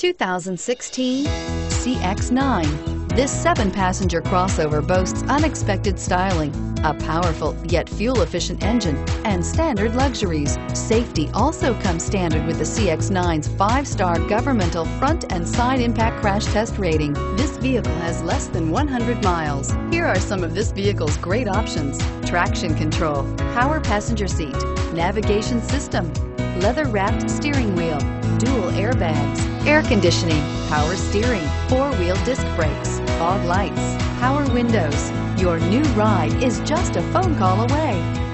2016 CX-9. This 7-passenger crossover boasts unexpected styling, a powerful yet fuel-efficient engine, and standard luxuries. Safety also comes standard with the CX-9's 5-star governmental front and side impact crash test rating. This vehicle has less than 100 miles. Here are some of this vehicle's great options: traction control, power passenger seat, navigation system, leather-wrapped steering wheel, dual airbags, air conditioning, power steering, 4-wheel disc brakes, fog lights, power windows. Your new ride is just a phone call away.